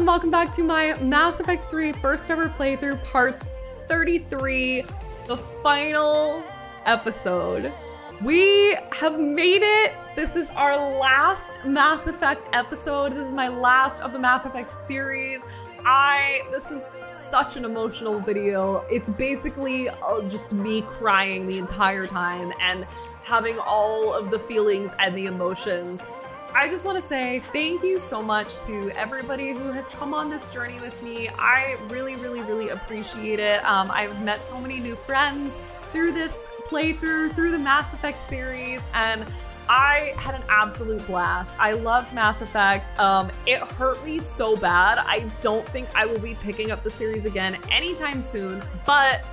and welcome back to my Mass Effect 3 first ever playthrough, part 33, the final episode. We have made it! This is our last Mass Effect episode. This is my last of the Mass Effect series. This is such an emotional video. It's basically just me crying the entire time and having all of the feelings and the emotions. I just want to say thank you so much to everybody who has come on this journey with me. I really, really, really appreciate it. I've met so many new friends through this playthrough, through the Mass Effect series, and I had an absolute blast. I loved Mass Effect. It hurt me so bad. I don't think I will be picking up the series again anytime soon, but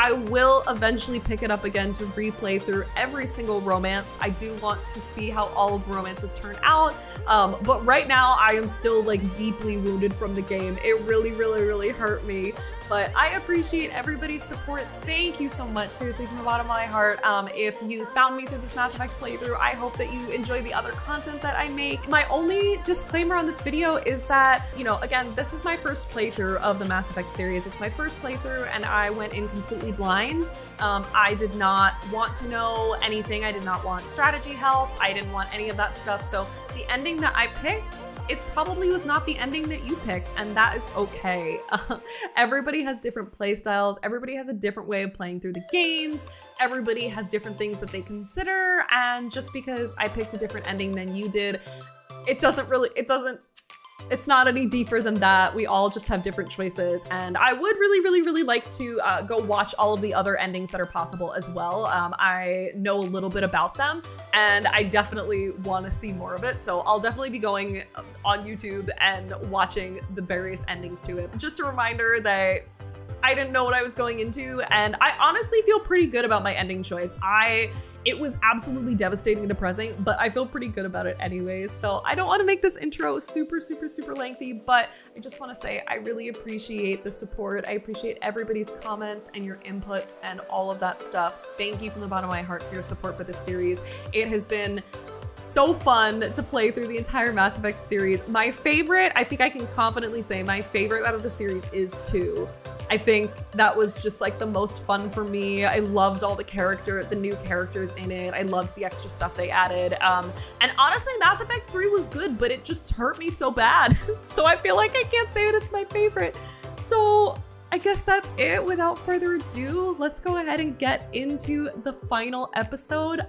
I will eventually pick it up again to replay through every single romance. I do want to see how all of romances turn out, but right now I am still like deeply wounded from the game. It really, really, really hurt me, but I appreciate everybody's support. Thank you so much, seriously, from the bottom of my heart. If you found me through this Mass Effect playthrough, I hope that you enjoy the other content that I make. My only disclaimer on this video is that, you know, again, this is my first playthrough of the Mass Effect series. It's my first playthrough and I went in completely blind. I did not want to know anything. I did not want strategy help. I didn't want any of that stuff. So the ending that I picked, it probably was not the ending that you picked, and that is okay. Everybody has different play styles. Everybody has a different way of playing through the games. Everybody has different things that they consider. And just because I picked a different ending than you did, it's not any deeper than that. We all just have different choices, and I would really, really, really like to go watch all of the other endings that are possible as well. I know a little bit about them, and I definitely want to see more of it, so I'll definitely be going on YouTube and watching the various endings to it. Just a reminder that I didn't know what I was going into, and I honestly feel pretty good about my ending choice. It was absolutely devastating and depressing, but I feel pretty good about it anyways. So I don't want to make this intro super, super, super lengthy, but I just want to say I really appreciate the support. I appreciate everybody's comments and your inputs and all of that stuff. Thank you from the bottom of my heart for your support for this series. It has been so fun to play through the entire Mass Effect series. My favorite, I think I can confidently say my favorite out of the series is 2. I think that was just like the most fun for me. I loved all the new characters in it. I loved the extra stuff they added. And honestly, Mass Effect 3 was good, but it just hurt me so bad. So I feel like I can't say that it's my favorite. So I guess that's it. Without further ado, let's go ahead and get into the final episode.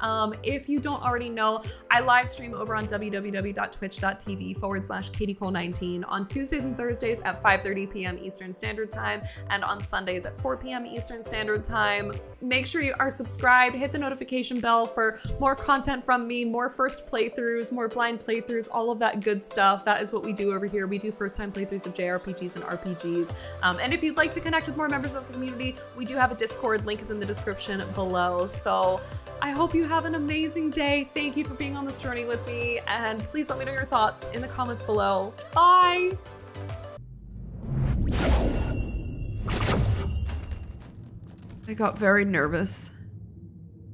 If you don't already know, I live stream over on www.twitch.tv/katiecole19 on Tuesdays and Thursdays at 5:30 p.m. Eastern Standard Time, and on Sundays at 4 p.m. Eastern Standard Time. Make sure you are subscribed, hit the notification bell for more content from me, more first playthroughs, more blind playthroughs, all of that good stuff. That is what we do over here. We do first-time playthroughs of JRPGs and RPGs. And if you'd like to connect with more members of the community, we do have a Discord. Link is in the description below. So I hope you have an amazing day. Thank you for being on this journey with me, and please let me know your thoughts in the comments below. Bye! I got very nervous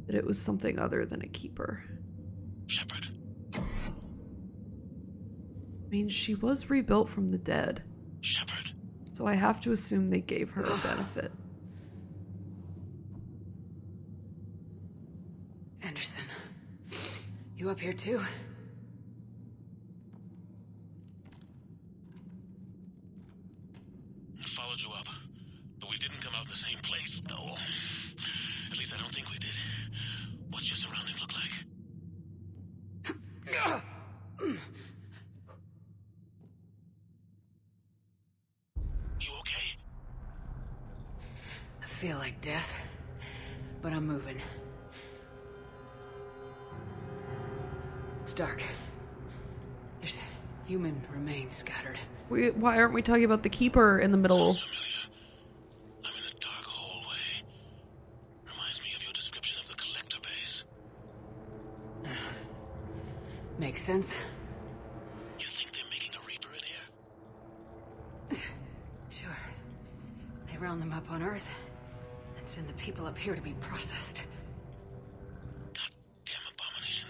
that it was something other than a keeper. Shepherd. I mean, she was rebuilt from the dead. Shepherd. So I have to assume they gave her a benefit. Anderson, you up here too? I followed you up, but we didn't come out the same place. No. At least I don't think we did. What's your surrounding look like? You okay? I feel like death, but I'm moving. It's dark. There's human remains scattered. Why aren't we talking about the keeper in the middle? Sounds familiar. I'm in a dark hallway. Reminds me of your description of the collector base. Makes sense. You think they're making a Reaper in here? They round them up on Earth and send the people up here to be processed. Goddamn abomination.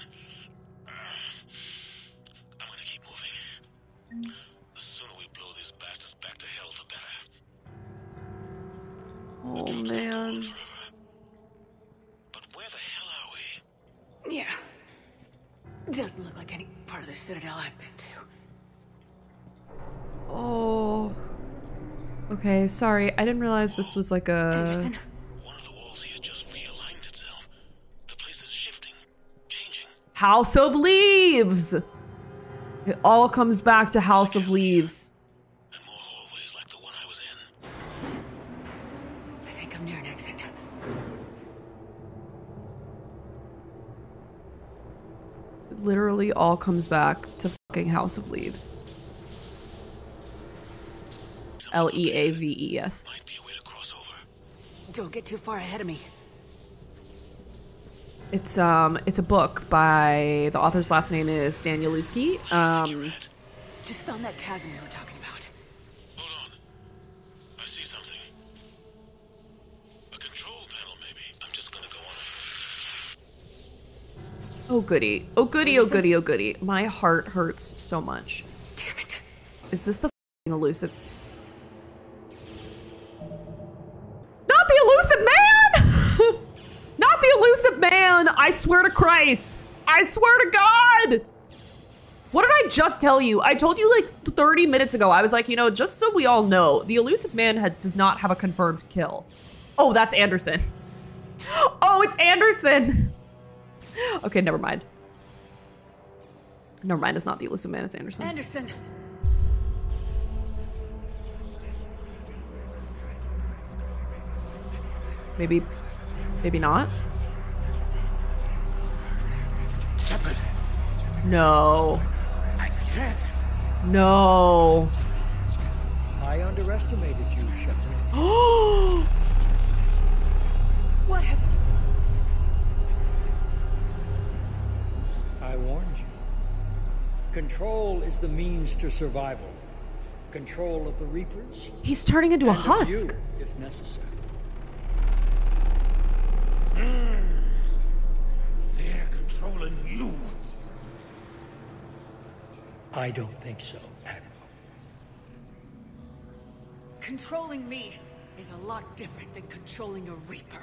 I'm gonna keep moving. The sooner we blow this man. But where the hell are we? Yeah. Doesn't look like any part of the Citadel I've been to. Oh. Okay, sorry. I didn't realize this was like a... Anderson. One of the walls here just realigned itself. The place is shifting, changing. House of Leaves! It all comes back to House of Leaves. And more hallways like the one I was in. I think I'm near an exit. It literally all comes back to fucking House of Leaves. L-E-A-V-E-S. Might be a way to cross over. Don't get too far ahead of me. It's a book by the author's last name is Danielewski. Just found that chasm we were talking about. Hold on, I see something. A control panel, maybe. I'm just gonna go on. Oh goody! Oh goody! Oh goody! Oh goody! My heart hurts so much. Damn it! Is this the f***ing elusive? Not the elusive man! Not the elusive man! I swear to Christ! I swear to God! What did I just tell you? I told you like 30 minutes ago. I was like, you know, just so we all know, the elusive man does not have a confirmed kill. Oh, that's Anderson. Oh, it's Anderson! Okay, never mind. Never mind, it's not the elusive man, it's Anderson. Anderson! Maybe... maybe not. Shepherd. No. I can't. No. I underestimated you, Shepherd. Oh. What happened? I warned you. Control is the means to survival. Control of the Reapers. He's turning into a husk. You, if necessary. They're controlling you. I don't think so, Admiral. Controlling me is a lot different than controlling a Reaper.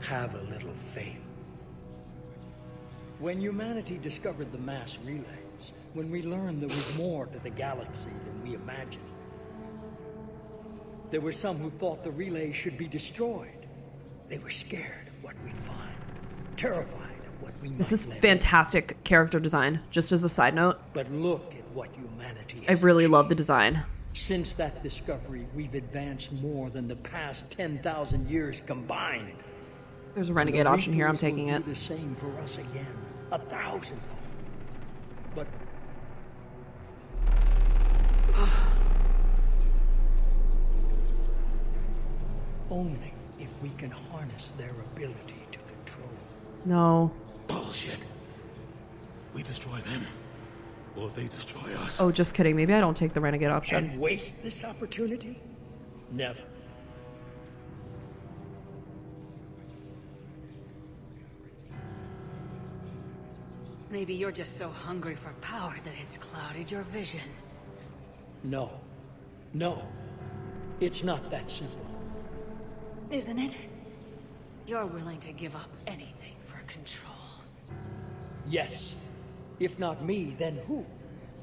Have a little faith. When humanity discovered the mass relays, when we learned there was more to the galaxy than we imagined, there were some who thought the relays should be destroyed. They were scared of what we'd find, terrified of what we might. This is fantastic character design, just as a side note. But look at what humanity has I really achieved. Love the design. Since that discovery, we've advanced more than the past 10,000 years combined. There's a renegade option here, I'm taking it. The same for us again, 1,000-fold. But only if we can harness their ability to control. No. Bullshit. We destroy them, or they destroy us. Oh, just kidding. Maybe I don't take the renegade option. And waste this opportunity? Never. Maybe you're just so hungry for power that it's clouded your vision. No. No. It's not that simple. Isn't it? You're willing to give up anything for control. Yes. If not me, then who?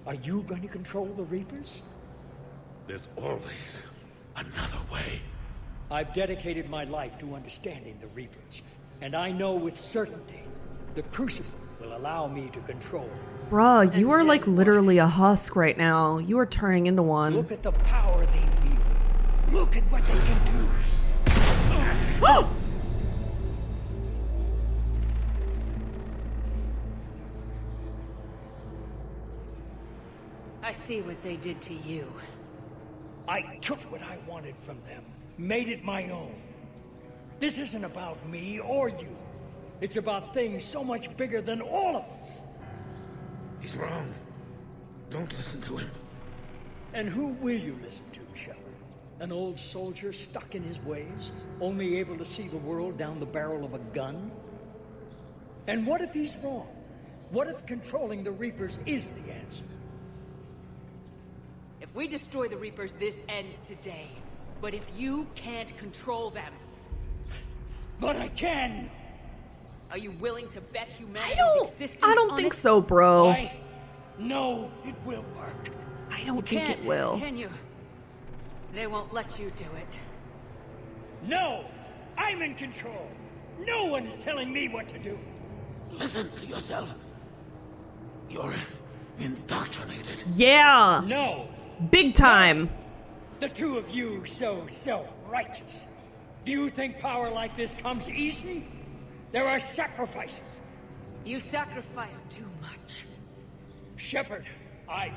Are you going to control the Reapers? There's always another way. I've dedicated my life to understanding the Reapers, and I know with certainty the Crucible will allow me to control. Bruh, you are like literally a husk right now. You are turning into one. Look at the power they wield. Look at what they can do. I see what they did to you. I took what I wanted from them, made it my own. This isn't about me or you. It's about things so much bigger than all of us. He's wrong. Don't listen to him. And who will you listen to, Shepard? An old soldier stuck in his ways, only able to see the world down the barrel of a gun? And what if he's wrong? What if controlling the Reapers is the answer? If we destroy the Reapers, this ends today. But if you can't control them... But I can! Are you willing to bet humanity's existence on it? I don't think so, bro. I know it will work. I don't think it will. Can you? They won't let you do it. No! I'm in control! No one is telling me what to do! Listen to yourself. You're indoctrinated. Yeah! No! Big time! The two of you so self-righteous. Do you think power like this comes easy? There are sacrifices. You sacrificed too much. Shepherd, I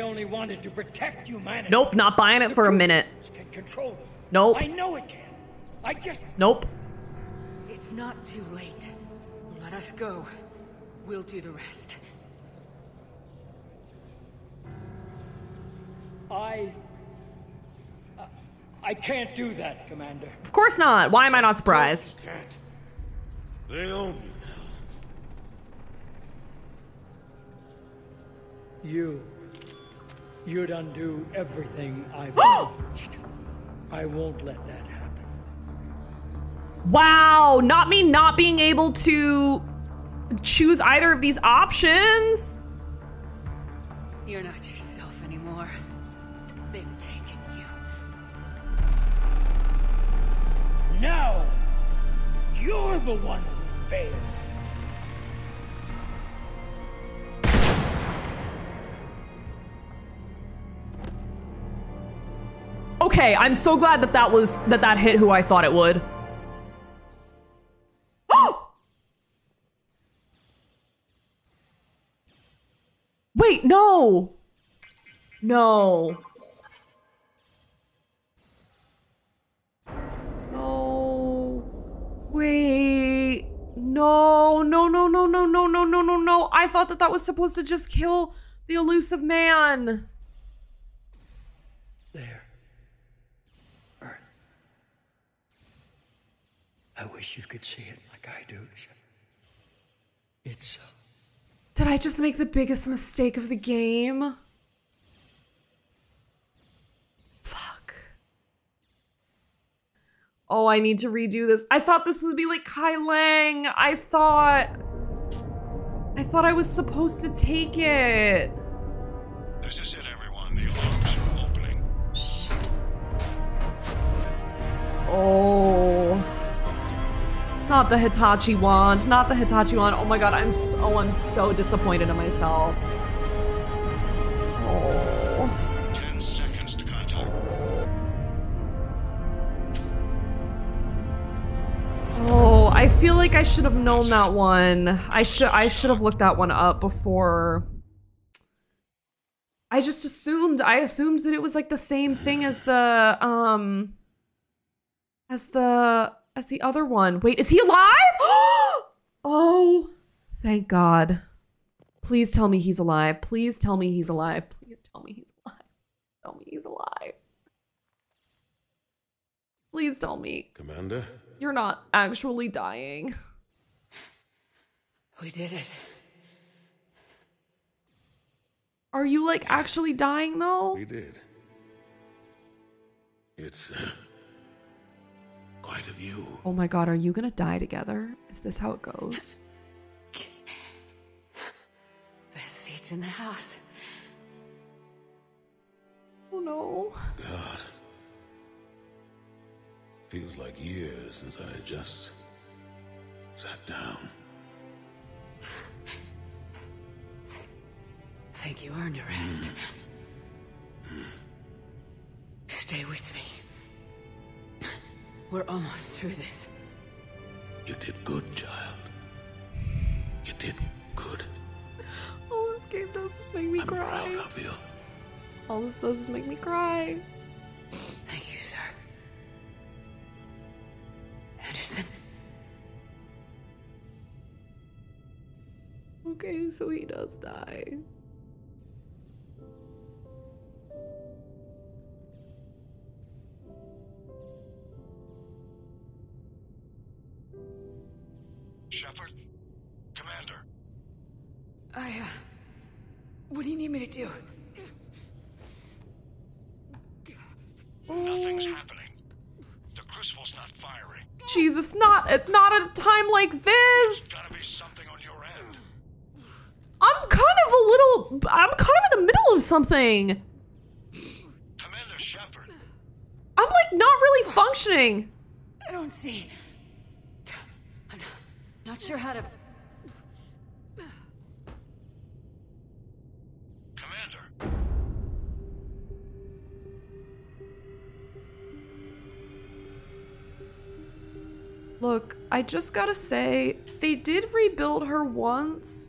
only wanted to protect humanity. Nope, not buying it for a minute. Can control them. Nope. I know it can. I just... Nope. It's not too late. Let us go. We'll do the rest. I can't do that, Commander. Of course not. Why am I not surprised? You can't. They own you now. You'd undo everything I've accomplished. I won't let that happen. Wow, not me not being able to choose either of these options. You're not yourself anymore. They've taken you. No! You're the one who failed. Okay, I'm so glad that that hit who I thought it would. Wait, no. No. No. Wait. No, no, no, no, no, no, no, no, no, no. I thought that that was supposed to just kill the elusive man. There. Earth. I wish you could see it like I do. It's... Did I just make the biggest mistake of the game? Fuck. Oh, I need to redo this. I thought this would be like Kai Leng. I thought I was supposed to take it. This is it, everyone. The alarm's opening. Shit. Oh. Not the Hitachi wand, not the Hitachi wand. Oh my god, I'm so disappointed in myself. Oh. 10 seconds to contact. Oh, I feel like I should have known that one. I should have looked that one up before. I just assumed that it was like the same thing as the as the other one. Wait, is he alive? Oh, thank God. Please tell me he's alive. Please tell me he's alive. Please tell me he's alive. Tell me he's alive. Please tell me. Commander? You're not actually dying. We did it. Are you like actually dying though? We did. It's... Quite a view. Oh my god, are you gonna die together? Is this how it goes? Best seats in the house. Oh no. God. Feels like years since I just sat down. I think you earned a rest. Stay with me. We're almost through this. You did good, child. You did good. All this game does is make me cry. I'm proud of you. All this does is make me cry. Thank you, sir. Anderson. Okay, so he does die. Shepherd? Commander? What do you need me to do? Nothing's happening. The Crucible's not firing. Jesus, not at a time like this. There's gotta be something on your end. I'm kind of in the middle of something. Commander Shepherd. I'm like not really functioning. I don't see. I'm not sure how to. Commander. Look, I just gotta say, they did rebuild her once.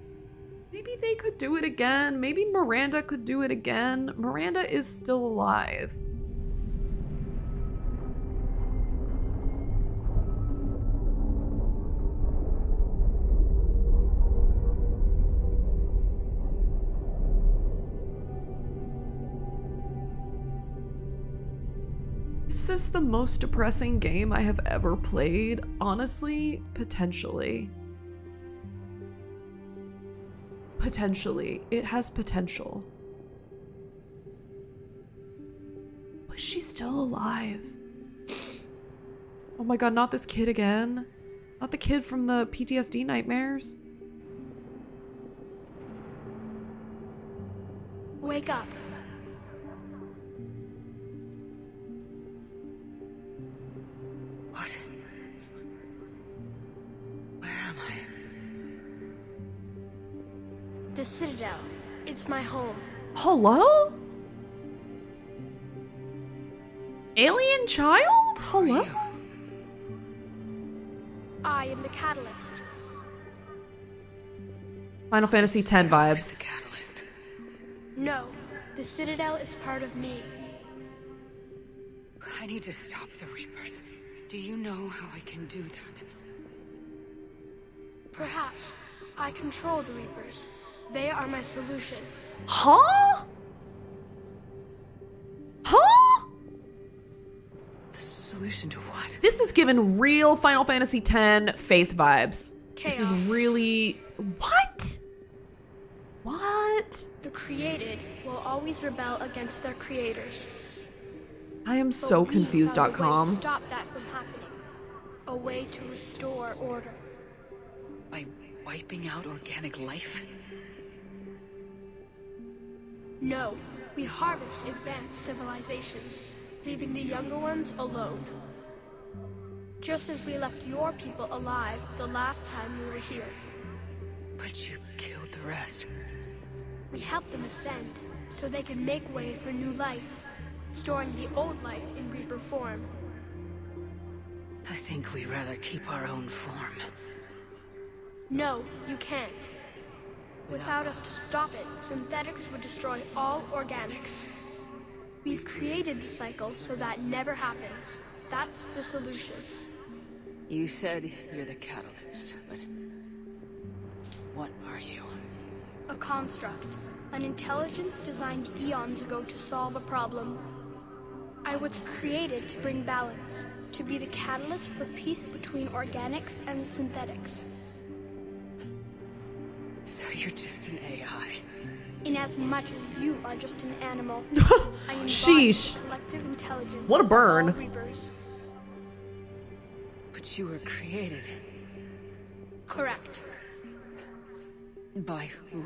Maybe they could do it again. Maybe Miranda could do it again. Miranda is still alive. Is this the most depressing game I have ever played? Honestly, potentially. Potentially. It has potential. Was she still alive? Oh my god, not this kid again. Not the kid from the PTSD nightmares. Wake up. The Citadel. It's my home. Hello? Alien child? Hello? I am the catalyst. Final Fantasy X vibes. The catalyst. No, the Citadel is part of me. I need to stop the Reapers. Do you know how I can do that? Perhaps. I control the Reapers. They are my solution. Huh? Huh? The solution to what? This is giving real Final Fantasy X Faith vibes. Chaos. This is really... What? What? The created will always rebel against their creators. I am so confused.com. Stop that from happening. A way to restore order. By wiping out organic life? No, we harvest advanced civilizations, leaving the younger ones alone. Just as we left your people alive the last time we were here. But you killed the rest. We helped them ascend, so they can make way for new life, storing the old life in Reaper form. I think we'd rather keep our own form. No, you can't. Without us to stop it, synthetics would destroy all organics. We've created the cycle so that never happens. That's the solution. You said you're the catalyst, but what are you? A construct. An intelligence designed eons ago to solve a problem. I was created to bring balance, to be the catalyst for peace between organics and synthetics. So you're just an AI. In as much as you are just an animal. Sheesh. Collective intelligence. What a burn. But you were created. Correct. By who?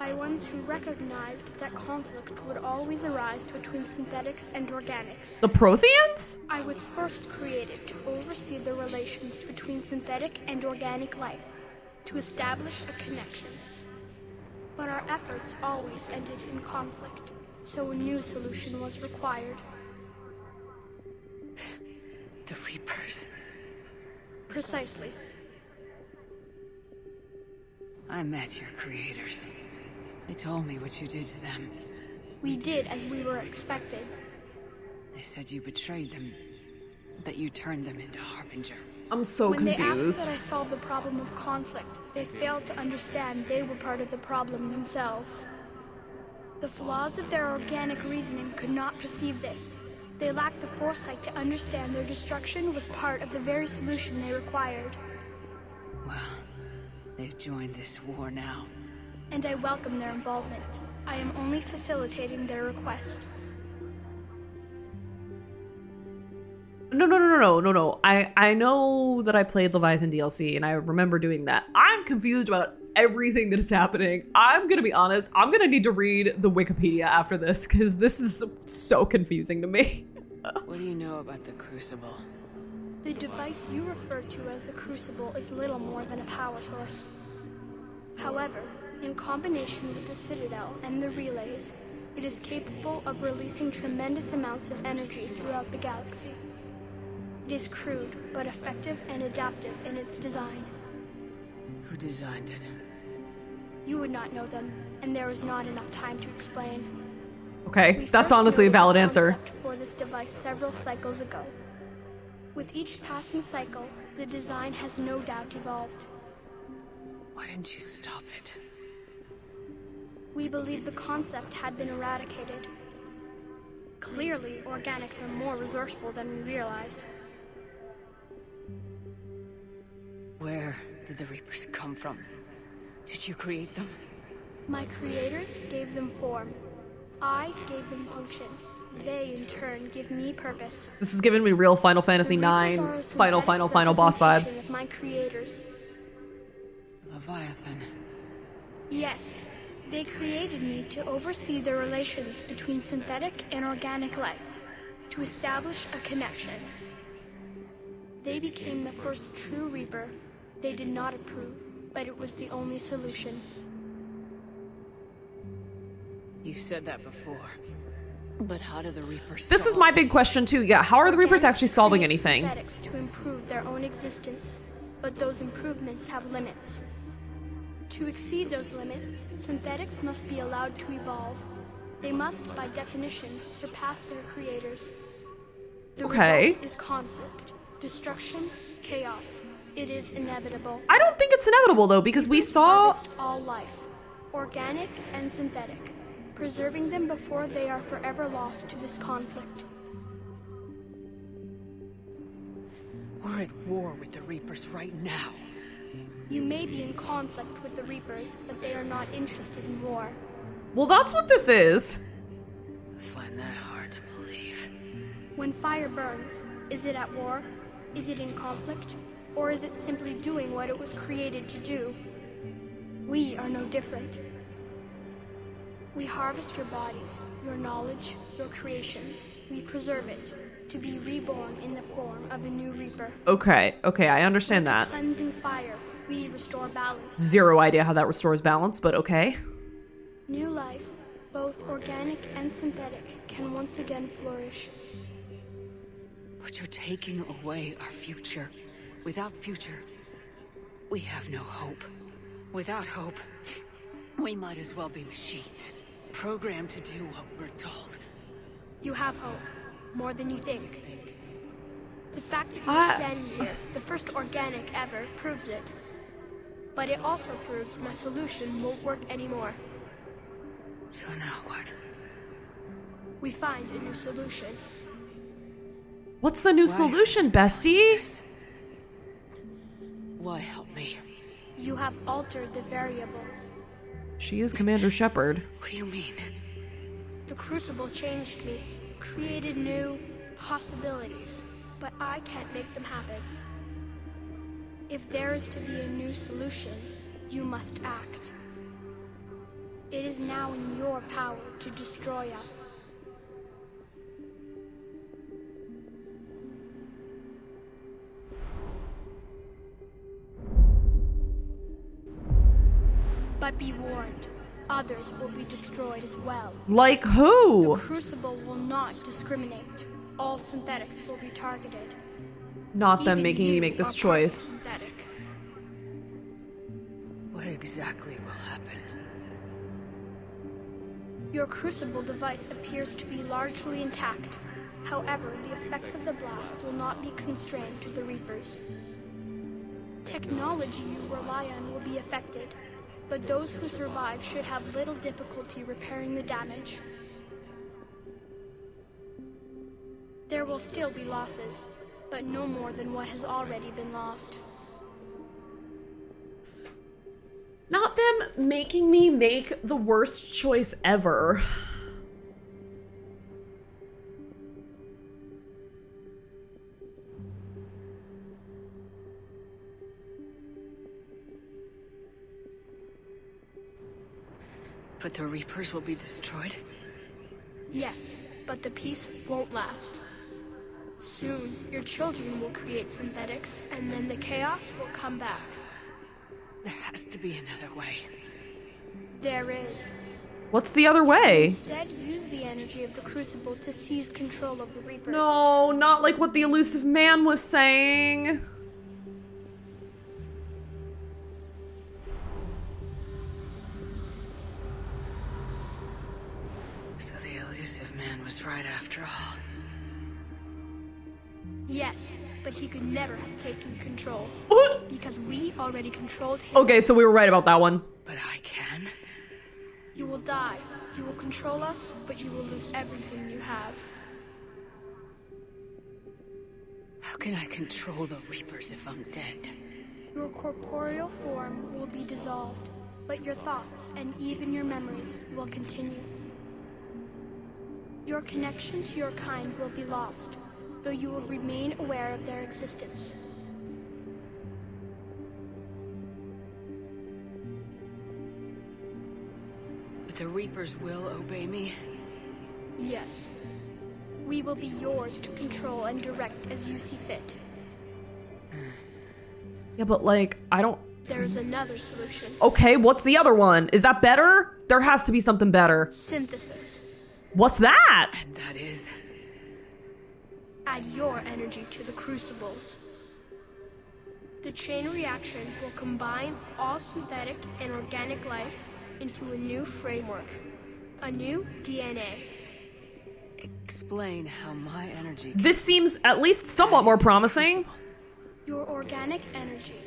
By ones who recognized that conflict would always arise between synthetics and organics. The Protheans? I was first created to oversee the relations between synthetic and organic life. To establish a connection. But our efforts always ended in conflict, so a new solution was required. The Reapers. Precisely. I met your creators. They told me what you did to them. We did as we were expected. They said you betrayed them. That you turned them into Harbinger. I'm so confused. When they asked that I solve the problem of conflict, they failed to understand they were part of the problem themselves. The flaws of their organic reasoning could not perceive this. They lacked the foresight to understand their destruction was part of the very solution they required. Well, they've joined this war now. And I welcome their involvement. I am only facilitating their request. No. I know that I played Leviathan DLC and I remember doing that. I'm confused about everything that is happening. I'm gonna be honest, I'm gonna need to read the Wikipedia after this because this is so confusing to me. What do you know about the Crucible? The device you refer to as the Crucible is little more than a power source. However, in combination with the Citadel and the relays, it is capable of releasing tremendous amounts of energy throughout the galaxy. It is crude, but effective and adaptive in its design. Who designed it? You would not know them, and there is not enough time to explain. Okay, that's honestly a valid answer. For this device several cycles ago. With each passing cycle, the design has no doubt evolved. Why didn't you stop it? We believe the concept had been eradicated. Clearly, organics are more resourceful than we realized. Where did the Reapers come from? Did you create them? My creators gave them form. I gave them function. They, in turn, give me purpose. This is giving me real Final Fantasy IX, final boss vibes. Of my creators. Leviathan. Yes. They created me to oversee the relations between synthetic and organic life, to establish a connection. They became the first true Reaper. They did not approve, but it was the only solution. You've said that before, but how do the Reapers solve? This is my big question too, yeah. How are the Reapers actually solving anything? Synthetics to improve their own existence, but those improvements have limits. To exceed those limits, synthetics must be allowed to evolve. They must, by definition, surpass their creators. The result is conflict, destruction, chaos. It is inevitable. I don't think it's inevitable, though, because we saw... all life, organic and synthetic, preserving them before they are forever lost to this conflict. We're at war with the Reapers right now. You may be in conflict with the Reapers, but they are not interested in war. Well, that's what this is. I find that hard to believe. When fire burns, is it at war? Is it in conflict? Or is it simply doing what it was created to do? We are no different. We harvest your bodies, your knowledge, your creations. We preserve it. To be reborn in the form of a new Reaper. Okay, I understand that. Cleansing fire, we restore balance. Zero idea how that restores balance, but okay. New life, both organic and synthetic, can once again flourish. But you're taking away our future. Without future, we have no hope. Without hope, we might as well be machines, programmed to do what we're told. You have hope. More than you think. The fact that you're standing here, the first organic ever, proves it. But it also proves my solution won't work anymore. So now what? We find a new solution. What's the new solution, bestie? Why help me? You have altered the variables. She is Commander Shepherd. What do you mean? The Crucible changed me. Created new possibilities, but I can't make them happen. If there is to be a new solution, you must act. It is now in your power to destroy us. But be warned. Others will be destroyed as well. Like who? The Crucible will not discriminate. All synthetics will be targeted. Not them making me make this choice. What exactly will happen? Your Crucible device appears to be largely intact. However, the effects of the blast will not be constrained to the Reapers. Technology you rely on will be affected. But those who survive should have little difficulty repairing the damage. There will still be losses, but no more than what has already been lost. Not them making me make the worst choice ever. But the Reapers will be destroyed? Yes, but the peace won't last. Soon, your children will create synthetics, and then the chaos will come back. There has to be another way. There is. What's the other way? Instead, use the energy of the Crucible to seize control of the Reapers. No, not like what the elusive man was saying. So the elusive man was right after all. Yes, but he could never have taken control. Because we already controlled him. Okay, so we were right about that one. But I can. You will die. You will control us, but you will lose everything you have. How can I control the Reapers if I'm dead? Your corporeal form will be dissolved, but your thoughts and even your memories will continue. Your connection to your kind will be lost, though you will remain aware of their existence. The Reapers will obey me? Yes. We will be yours to control and direct as you see fit. Yeah, but like, I don't... There's another solution. Okay, what's the other one? Is that better? There has to be something better. Synthesis. What's that? And that is... Add your energy to the Crucibles. The chain reaction will combine all synthetic and organic life into a new framework, a new DNA. Explain how my energy... This seems at least somewhat more promising. Your organic energy,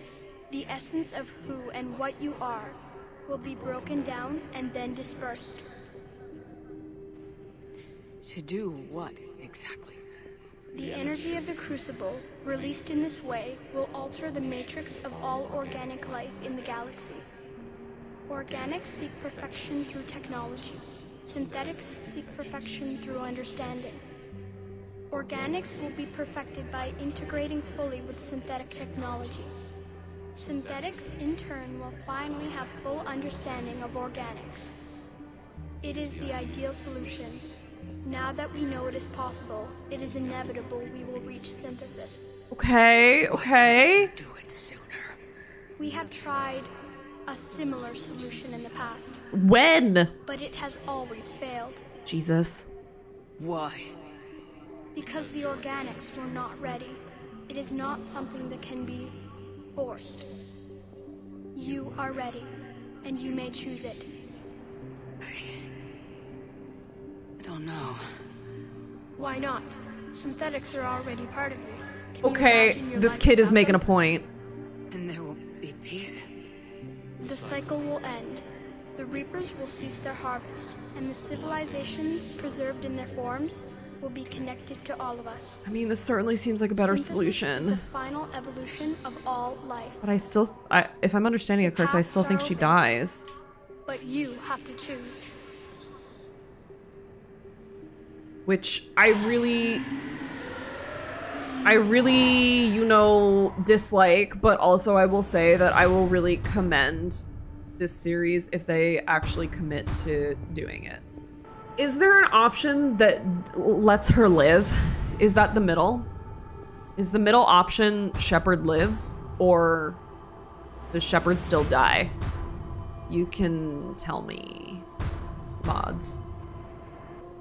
the essence of who and what you are, will be broken down and then dispersed. To do what exactly? The energy of the Crucible, released in this way, will alter the matrix of all organic life in the galaxy. Organics seek perfection through technology. Synthetics seek perfection through understanding. Organics will be perfected by integrating fully with synthetic technology. Synthetics, in turn, will finally have full understanding of organics. It is the ideal solution. Now that we know it is possible, it is inevitable we will reach synthesis. Okay, okay. Do it sooner. We have tried a similar solution in the past. When? But it has always failed. Jesus. Why? Because the organics were not ready. It is not something that can be forced. You are ready, and you may choose it. I don't know. Why not? Synthetics are already part of you. Can okay, you this kid is making a point. And there will be peace. The cycle will end. The Reapers will cease their harvest, and the civilizations preserved in their forms will be connected to all of us. I mean, this certainly seems like a better solution. The final evolution of all life. But I still, if I'm understanding it correctly, I still think she dies. But you have to choose. Which I really, you know, dislike, but also I will say that I will really commend this series if they actually commit to doing it. Is there an option that lets her live? Is that the middle? Is the middle option Shepherd lives, or does Shepherd still die? You can tell me, mods.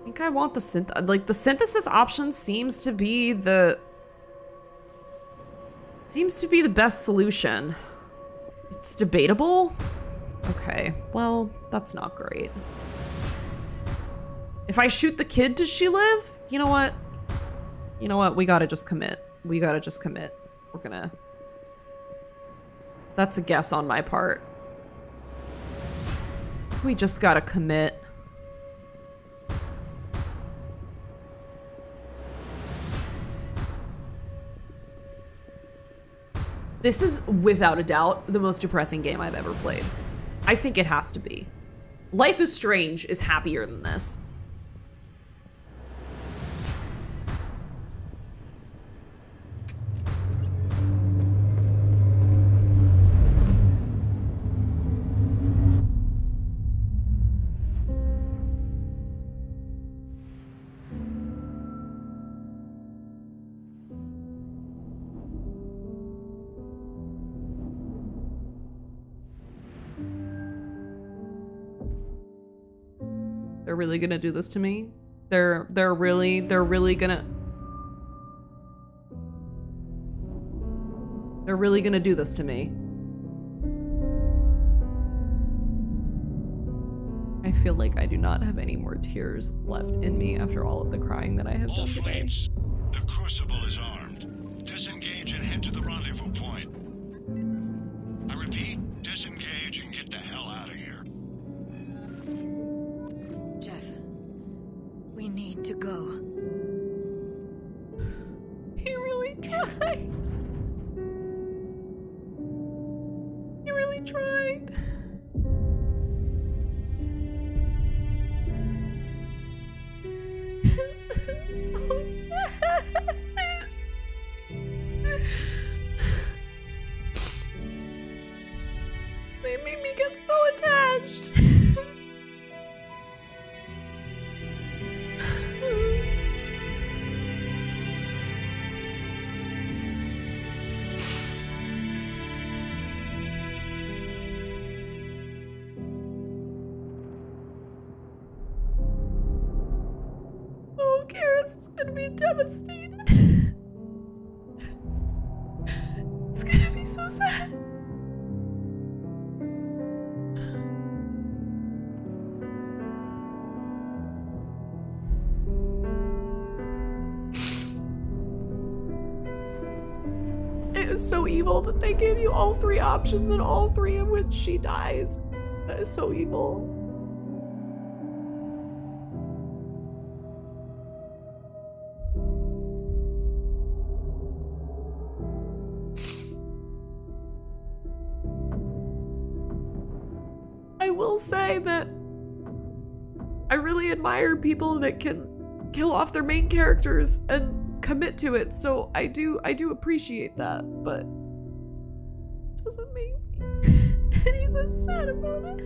I think I want the the synthesis option seems to be the... Seems to be the best solution. It's debatable? Okay, well, that's not great. If I shoot the kid, does she live? You know what? You know what? We gotta just commit. We gotta just commit. We're gonna... That's a guess on my part. We just gotta commit. This is, without a doubt, the most depressing game I've ever played. I think it has to be. Life is Strange is happier than this. They're really gonna do this to me? They're really gonna do this to me. I feel like I do not have any more tears left in me after all of the crying that I have done today. Fleets, the Crucible is armed. Disengage and head to the rendezvous point. I repeat, disengage and get the hell out of here. Jeff, we need to go. He really tried. He really tried. This is so sad. They made me get so attached. It's gonna be devastated. It's gonna be so sad. It is so evil that they gave you all three options and all three in which she dies. That is so evil. Say that I really admire people that can kill off their main characters and commit to it, so I do appreciate that, but it doesn't make me any less sad about it.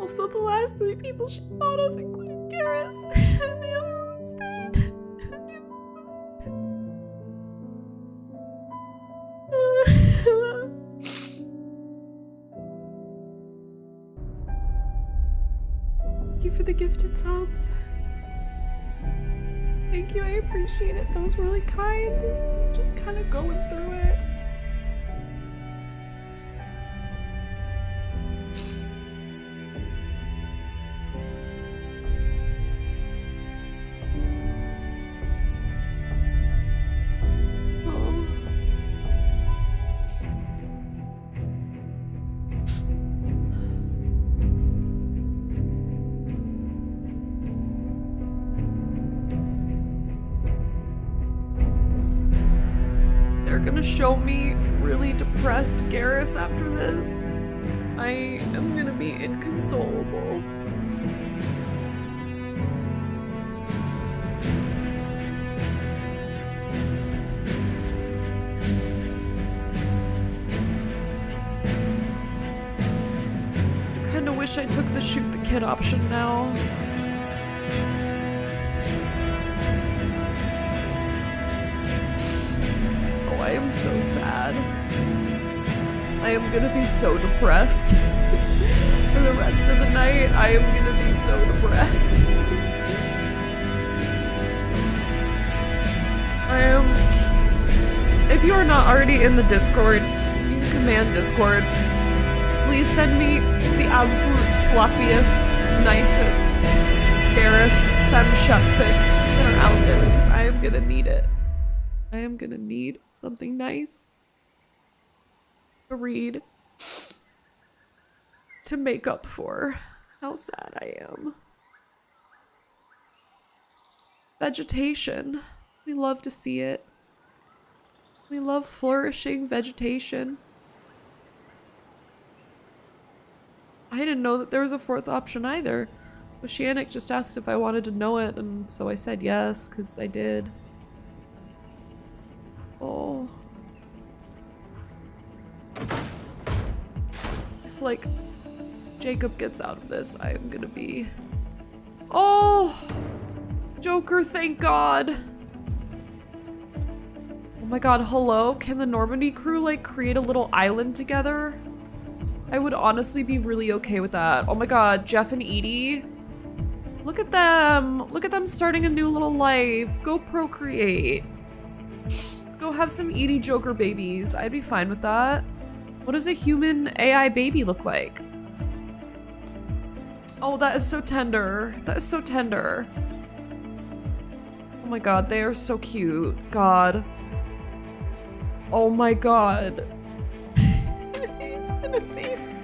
Also, the last three people she thought of included Garrus and the other one was Thane. Thank you for the gifted subs. Thank you, I appreciate it. That was really kind. Just kind of going through it. Show me really depressed Garrus after this. I am gonna be inconsolable. I kinda wish I took the shoot the kid option now. I am so sad. I am gonna be so depressed. For the rest of the night, I am gonna be so depressed. I am... If you are not already in the Discord, you can command Discord. Please send me the absolute fluffiest, nicest, Garrus femme shut fix that are out there, because I am gonna need it. I am gonna need something nice to read to make up for how sad I am. Vegetation. We love to see it. We love flourishing vegetation. I didn't know that there was a fourth option either. But Oceanic just asked if I wanted to know it, and so I said yes, because I did. Oh. If, like, Jacob gets out of this, I am gonna be... Oh! Joker, thank God! Oh my god, hello? Can the Normandy crew, like, create a little island together? I would honestly be really okay with that. Oh my god, Jeff and Edie. Look at them. Look at them starting a new little life. Go procreate. Go have some EDI Joker babies. I'd be fine with that. What does a human AI baby look like? Oh, that is so tender. That is so tender. Oh my god, they are so cute. God. Oh my god. He's gonna face you.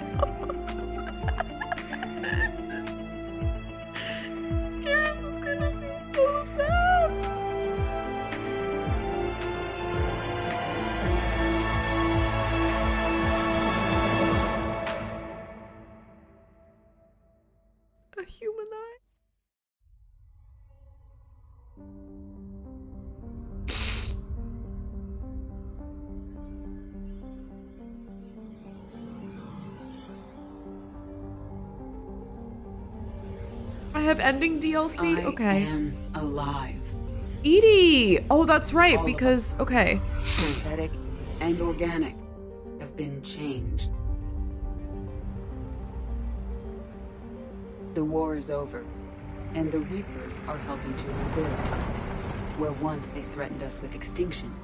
Garrus is gonna be so sad. Human eye. I have ending DLC? Okay. I am alive. Edie! Oh, that's right, because, okay. Synthetic and organic have been changed. The war is over, and the Reapers are helping to rebuild, where once they threatened us with extinction.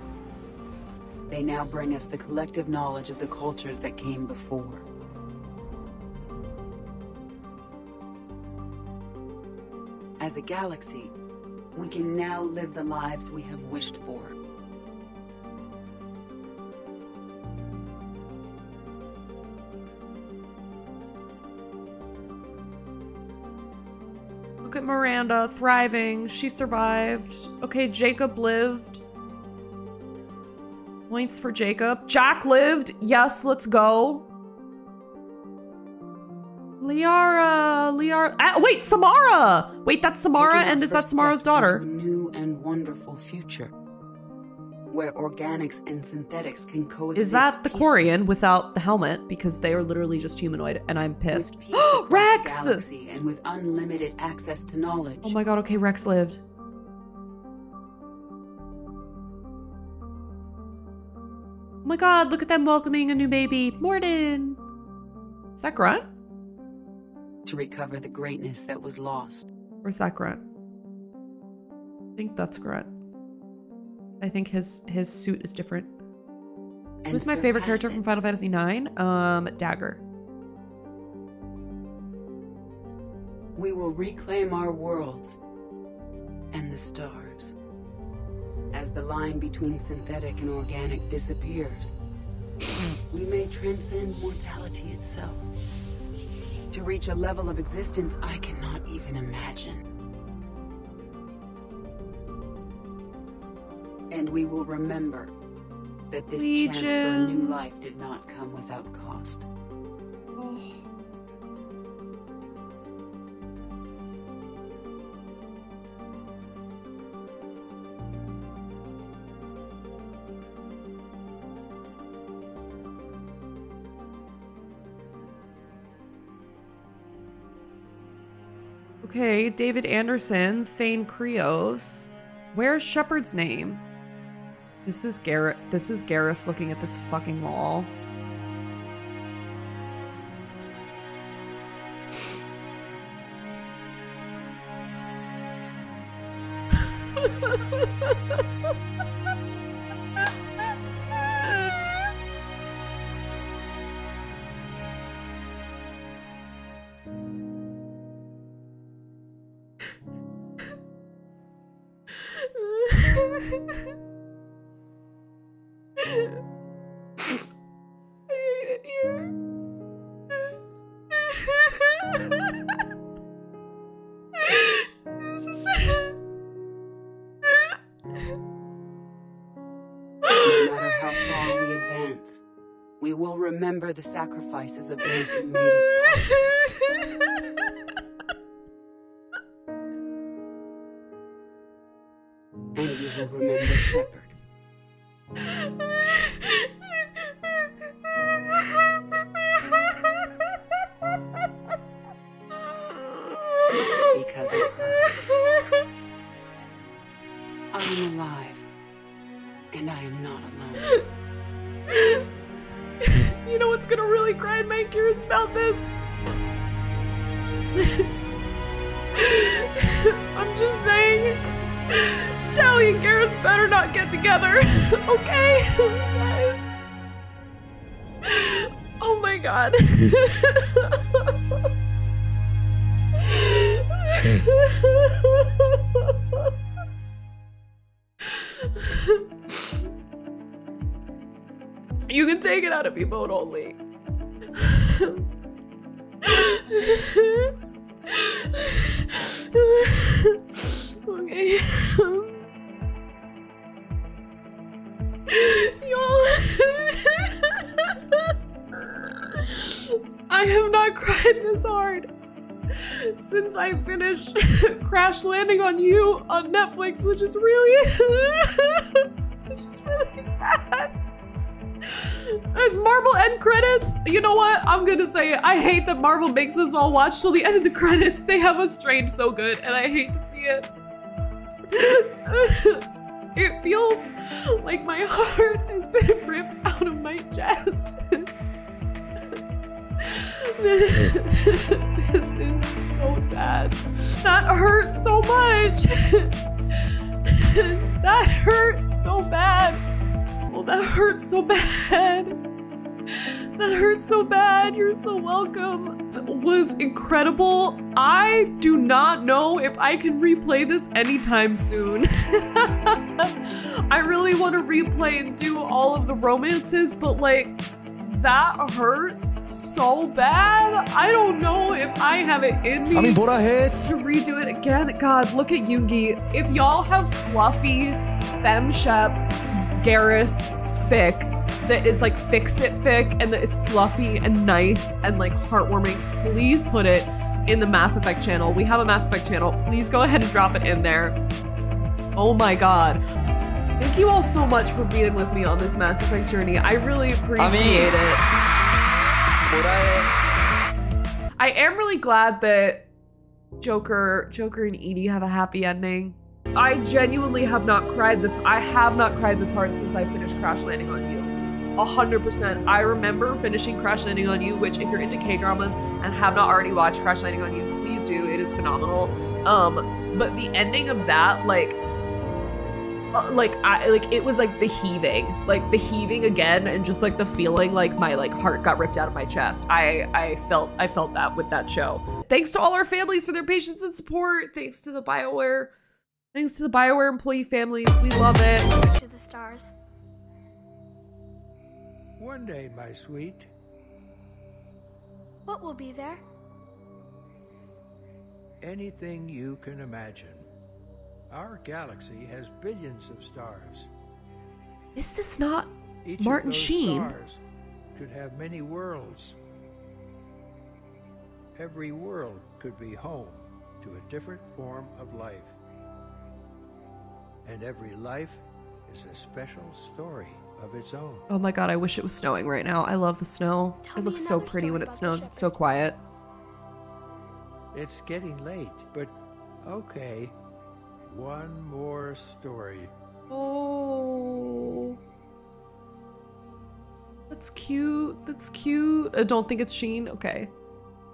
They now bring us the collective knowledge of the cultures that came before. As a galaxy, we can now live the lives we have wished for. Look at Miranda, thriving. She survived. Okay, Jacob lived. Points for Jacob. Jack lived. Yes, let's go. Liara. Ah, wait, Samara. Wait, that's Samara, and is that Samara's daughter? A new and wonderful future, where organics and synthetics can coexist. Is that the Quarian without the helmet? Because they are literally just humanoid, and I'm pissed. Rex! And with unlimited access to knowledge. Oh my god, okay, Rex lived. Oh my god, look at them welcoming a new baby. Morden! Is that Grunt? To recover the greatness that was lost. Or is that Grunt? I think that's Grunt. I think his suit is different. Who's my favorite character from Final Fantasy IX? Dagger. We will reclaim our worlds and the stars. As the line between synthetic and organic disappears, we may transcend mortality itself to reach a level of existence I cannot even imagine. And we will remember that this chance for a new life did not come without cost. Oh. Okay, David Anderson, Thane Krios. Where's Shepherd's name? This is Garrus looking at this fucking wall. The sacrifices of those who made it possible. And you will remember Shepherd. Because of her, I am alive, and I am not You know what's gonna really grind my gears about this? I'm just saying, Tally and Garrus better not get together, okay? Guys. Oh my god. You can take it out if you vote only. Okay. Y'all. I have not cried this hard since I finished Crash Landing on You on Netflix, which is really, which is really sad. As Marvel end credits, you know what? I'm gonna say I hate that Marvel makes us all watch till the end of the credits. They have us trained so good, and I hate to see it. It feels like my heart has been ripped out of my chest. This is so sad. That hurt so much. That hurt so bad. Oh, that hurts so bad. That hurts so bad. You're so welcome. It was incredible. I do not know if I can replay this anytime soon. I really want to replay and do all of the romances, but like, that hurts so bad. I don't know if I have it in me to redo it again. God, look at Yoongi. If y'all have fluffy femshep Garrus fic that is like fix it fic and that is fluffy and nice and like heartwarming, please put it in the Mass Effect channel. We have a Mass Effect channel. Please go ahead and drop it in there. Oh my god. Thank you all so much for being with me on this Mass Effect journey. I really appreciate it. I am really glad that Joker and EDI have a happy ending. I genuinely have not cried this. I have not cried this hard since I finished Crash Landing on You. 100%. I remember finishing Crash Landing on You, which if you're into K-dramas and have not already watched Crash Landing on You, please do. It is phenomenal. But the ending of that, it was like the heaving again, and just like the feeling like my heart got ripped out of my chest. I felt that with that show. Thanks to all our families for their patience and support. Thanks to the BioWare. Thanks to the BioWare employee families. We love it. To the stars. One day, my sweet. What will be there? Anything you can imagine. Our galaxy has billions of stars. Is this not each Martin of those Sheen? Stars could have many worlds. Every world could be home to a different form of life. And every life is a special story of its own. Oh my god, I wish it was snowing right now. I love the snow. It looks so pretty when it snows. It's so quiet. It's getting late, but okay. One more story. Oh. That's cute. That's cute. I don't think it's Sheen. Okay.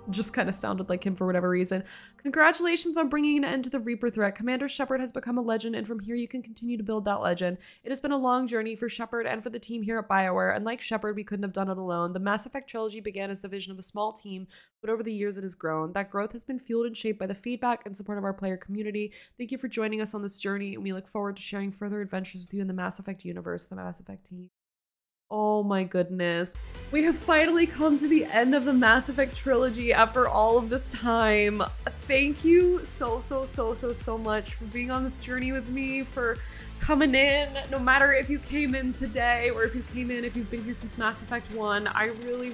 Just kind of sounded like him for whatever reason. Congratulations on bringing an end to the Reaper threat. Commander Shepherd has become a legend, and from here you can continue to build that legend. It has been a long journey for Shepherd and for the team here at BioWare, and like Shepherd, we couldn't have done it alone. The Mass Effect trilogy began as the vision of a small team, but over the years it has grown. That growth has been fueled and shaped by the feedback and support of our player community. Thank you for joining us on this journey, and we look forward to sharing further adventures with you in the Mass Effect universe, the Mass Effect team. Oh my goodness. We have finally come to the end of the Mass Effect trilogy after all of this time. Thank you so much for being on this journey with me, for coming in, no matter if you came in today or if you've been here since Mass Effect 1. I really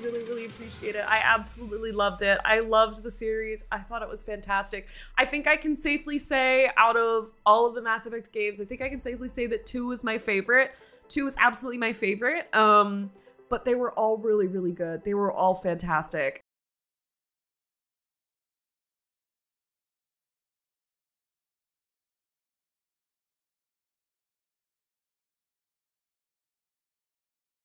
appreciate it. I absolutely loved it. I loved the series. I thought it was fantastic. I think I can safely say, out of all of the Mass Effect games, I think I can safely say that 2 was my favorite. 2 was absolutely my favorite, but they were all really good. They were all fantastic.